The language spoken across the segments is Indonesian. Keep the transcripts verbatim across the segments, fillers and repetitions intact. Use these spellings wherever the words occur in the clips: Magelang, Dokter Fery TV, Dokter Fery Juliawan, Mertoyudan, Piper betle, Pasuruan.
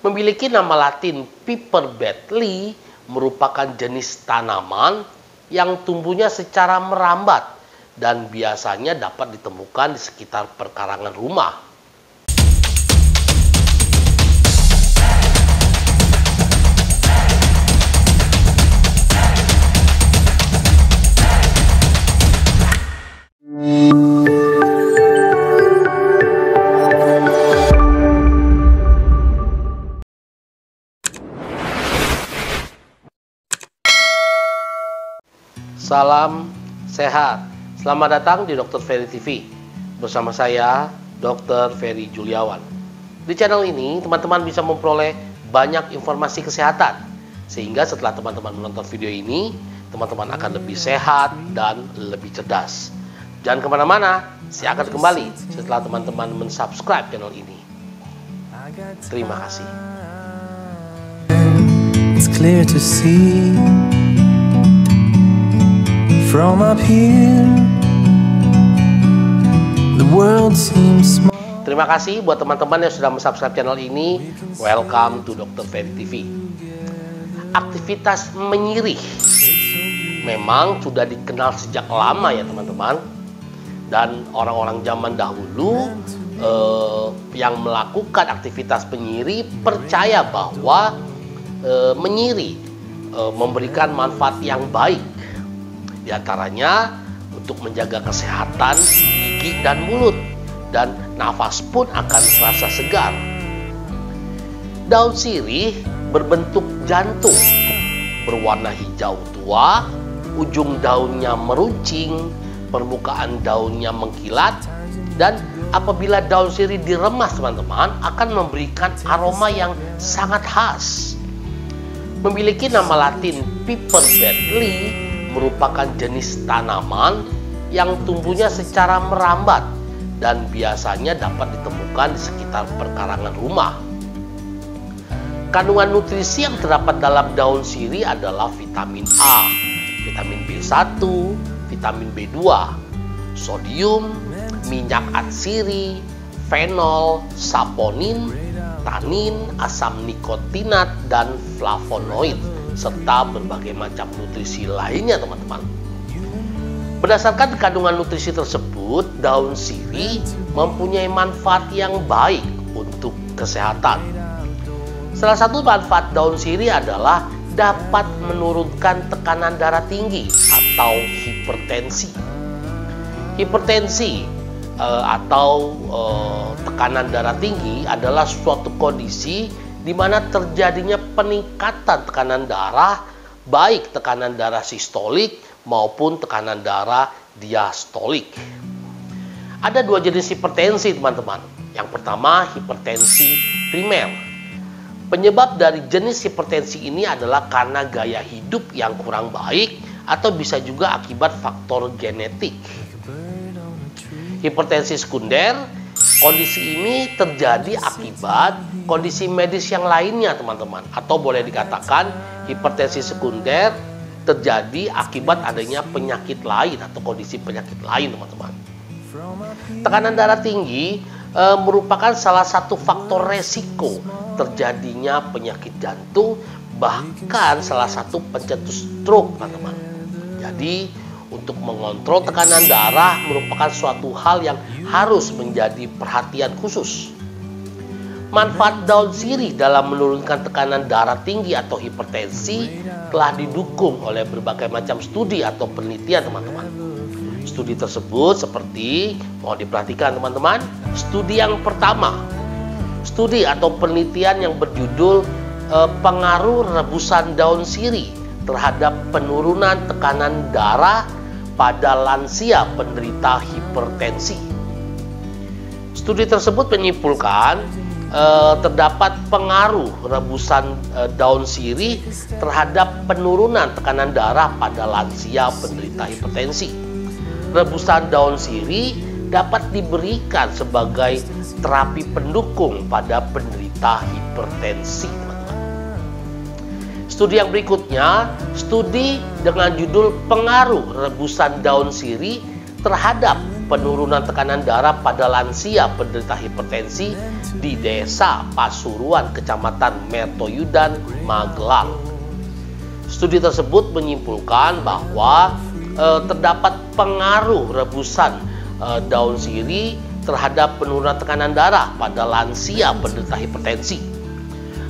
memiliki nama Latin Piper betle, merupakan jenis tanaman yang tumbuhnya secara merambat dan biasanya dapat ditemukan di sekitar perkarangan rumah. Salam sehat. Selamat datang di Dokter Fery T V. Bersama saya, Dokter Fery Juliawan. Di channel ini, teman-teman bisa memperoleh banyak informasi kesehatan. Sehingga setelah teman-teman menonton video ini, teman-teman akan lebih sehat dan lebih cerdas. Jangan kemana-mana, saya akan kembali setelah teman-teman mensubscribe channel ini. Terima kasih. It's clear to see. From up here, the world seems small. Terima kasih buat teman-teman yang sudah mensubscribe channel ini. Welcome to Dokter Fery T V. Aktivitas menyirih memang sudah dikenal sejak lama ya teman-teman. Dan orang-orang zaman dahulu eh, yang melakukan aktivitas penyirih percaya bahwa eh, menyirih eh, memberikan manfaat yang baik. Di antaranya untuk menjaga kesehatan gigi dan mulut, dan nafas pun akan terasa segar. Daun sirih berbentuk jantung, berwarna hijau tua, ujung daunnya meruncing, permukaan daunnya mengkilat, dan apabila daun sirih diremas teman-teman akan memberikan aroma yang sangat khas. Memiliki nama Latin Piper betle, merupakan jenis tanaman yang tumbuhnya secara merambat dan biasanya dapat ditemukan di sekitar perkarangan rumah. Kandungan nutrisi yang terdapat dalam daun sirih adalah vitamin A, vitamin B satu, vitamin B dua, sodium, minyak atsiri, fenol, saponin, tanin, asam nikotinat, dan flavonoid, serta berbagai macam nutrisi lainnya teman-teman. Berdasarkan kandungan nutrisi tersebut, daun sirih mempunyai manfaat yang baik untuk kesehatan. Salah satu manfaat daun sirih adalah dapat menurunkan tekanan darah tinggi atau hipertensi. Hipertensi e, atau e, tekanan darah tinggi adalah suatu kondisi di mana terjadinya peningkatan tekanan darah, baik tekanan darah sistolik maupun tekanan darah diastolik. Ada dua jenis hipertensi teman-teman. Yang pertama hipertensi primer. Penyebab dari jenis hipertensi ini adalah karena gaya hidup yang kurang baik atau bisa juga akibat faktor genetik. Hipertensi sekunder, kondisi ini terjadi akibat kondisi medis yang lainnya teman-teman, atau boleh dikatakan hipertensi sekunder terjadi akibat adanya penyakit lain atau kondisi penyakit lain teman-teman. Tekanan darah tinggi e, merupakan salah satu faktor resiko terjadinya penyakit jantung, bahkan salah satu pencetus stroke teman-teman. Jadi untuk mengontrol tekanan darah merupakan suatu hal yang harus menjadi perhatian khusus. Manfaat daun sirih dalam menurunkan tekanan darah tinggi atau hipertensi telah didukung oleh berbagai macam studi atau penelitian teman-teman. Studi tersebut seperti, mau diperhatikan teman-teman, studi yang pertama, studi atau penelitian yang berjudul eh, pengaruh rebusan daun sirih terhadap penurunan tekanan darah pada lansia penderita hipertensi. Studi tersebut menyimpulkan eh, terdapat pengaruh rebusan eh, daun sirih terhadap penurunan tekanan darah pada lansia penderita hipertensi. Rebusan daun sirih dapat diberikan sebagai terapi pendukung pada penderita hipertensi. Studi yang berikutnya, studi dengan judul pengaruh rebusan daun sirih terhadap penurunan tekanan darah pada lansia penderita hipertensi di Desa Pasuruan, Kecamatan Mertoyudan, Magelang. Studi tersebut menyimpulkan bahwa e, terdapat pengaruh rebusan e, daun sirih terhadap penurunan tekanan darah pada lansia penderita hipertensi.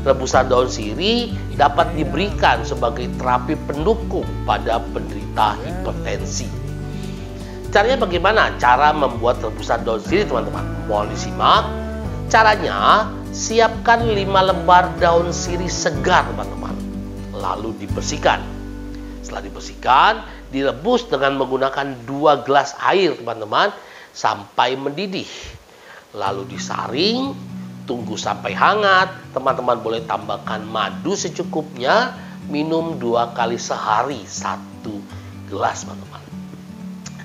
Rebusan daun sirih dapat diberikan sebagai terapi pendukung pada penderita hipertensi. Caranya bagaimana? Cara membuat rebusan daun sirih, teman-teman. Mohon disimak. Caranya, siapkan lima lembar daun sirih segar, teman-teman. Lalu dibersihkan. Setelah dibersihkan, direbus dengan menggunakan dua gelas air, teman-teman, sampai mendidih. Lalu disaring, tunggu sampai hangat. Teman-teman boleh tambahkan madu secukupnya, minum dua kali sehari, satu gelas, teman-teman.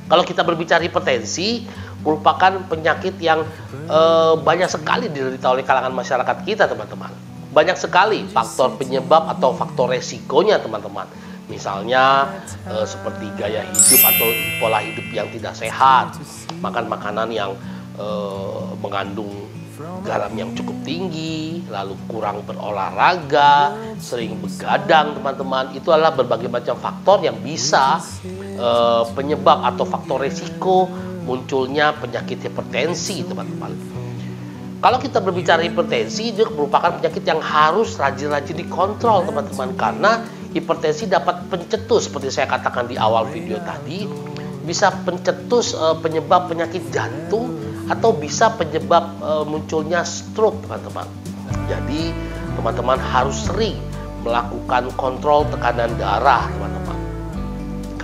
Kalau kita berbicara hipertensi, merupakan penyakit yang e, banyak sekali diderita oleh kalangan masyarakat kita, teman-teman. Banyak sekali faktor penyebab atau faktor resikonya, teman-teman. Misalnya e, seperti gaya hidup atau pola hidup yang tidak sehat, makan makanan yang e, mengandung garam yang cukup tinggi, lalu kurang berolahraga, sering begadang, teman-teman. Itu adalah berbagai macam faktor yang bisa Uh, penyebab atau faktor resiko munculnya penyakit hipertensi, teman-teman. Kalau kita berbicara hipertensi, itu merupakan penyakit yang harus rajin-rajin dikontrol, teman-teman, karena hipertensi dapat pencetus, seperti saya katakan di awal video tadi, bisa pencetus uh, penyebab penyakit jantung atau bisa penyebab uh, munculnya stroke, teman-teman. Jadi teman-teman harus sering melakukan kontrol tekanan darah, teman-teman.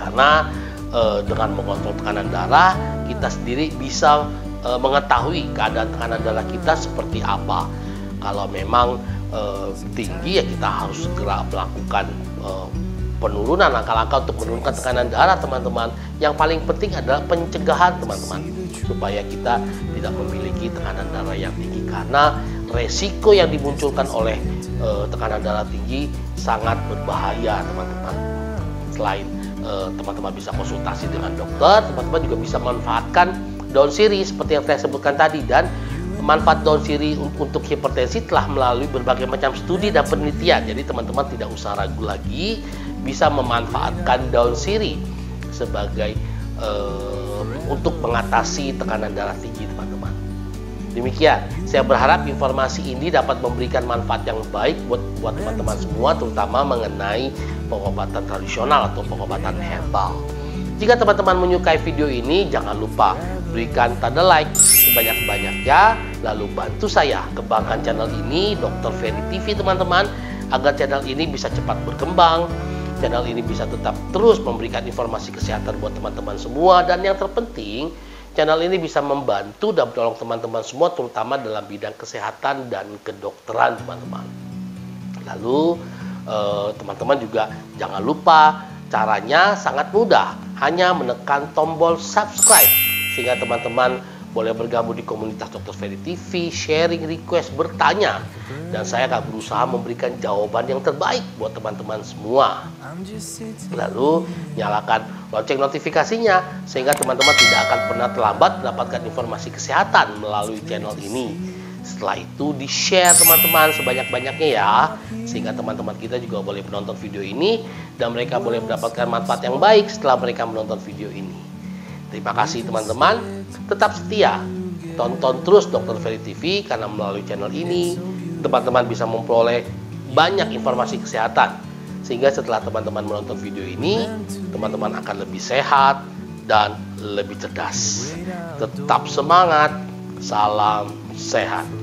Karena e, dengan mengontrol tekanan darah, kita sendiri bisa e, mengetahui keadaan tekanan darah kita seperti apa. Kalau memang e, tinggi, ya kita harus segera melakukan e, penurunan, langkah-langkah untuk menurunkan tekanan darah, teman-teman. Yang paling penting adalah pencegahan, teman-teman, supaya kita tidak memiliki tekanan darah yang tinggi. Karena resiko yang dimunculkan oleh e, tekanan darah tinggi sangat berbahaya, teman-teman. Selain teman-teman bisa konsultasi dengan dokter, teman-teman juga bisa memanfaatkan daun sirih seperti yang saya sebutkan tadi. Dan manfaat daun sirih untuk hipertensi telah melalui berbagai macam studi dan penelitian. Jadi teman-teman tidak usah ragu lagi, bisa memanfaatkan daun sirih sebagai uh, untuk mengatasi tekanan darah tinggi, teman-teman. Demikian, saya berharap informasi ini dapat memberikan manfaat yang baik buat buat teman-teman semua, terutama mengenai pengobatan tradisional atau pengobatan herbal. Jika teman-teman menyukai video ini, jangan lupa berikan tanda like sebanyak-banyaknya, lalu bantu saya kembangkan channel ini, Dokter Fery T V, teman-teman, agar channel ini bisa cepat berkembang, channel ini bisa tetap terus memberikan informasi kesehatan buat teman-teman semua, dan yang terpenting, channel ini bisa membantu dan menolong teman-teman semua, terutama dalam bidang kesehatan dan kedokteran, teman-teman. Lalu teman-teman uh, juga jangan lupa, caranya sangat mudah, hanya menekan tombol subscribe sehingga teman-teman boleh bergabung di komunitas Dokter Fery T V, sharing, request, bertanya, dan saya akan berusaha memberikan jawaban yang terbaik buat teman-teman semua. Lalu nyalakan lonceng notifikasinya sehingga teman-teman tidak akan pernah terlambat mendapatkan informasi kesehatan melalui channel ini. Setelah itu di-share, teman-teman, sebanyak-banyaknya ya, sehingga teman-teman kita juga boleh menonton video ini dan mereka boleh mendapatkan manfaat yang baik setelah mereka menonton video ini. Terima kasih, teman-teman. Tetap setia, tonton terus Dokter Fery T V, karena melalui channel ini teman-teman bisa memperoleh banyak informasi kesehatan, sehingga setelah teman-teman menonton video ini, teman-teman akan lebih sehat dan lebih cerdas. Tetap semangat, salam sehat.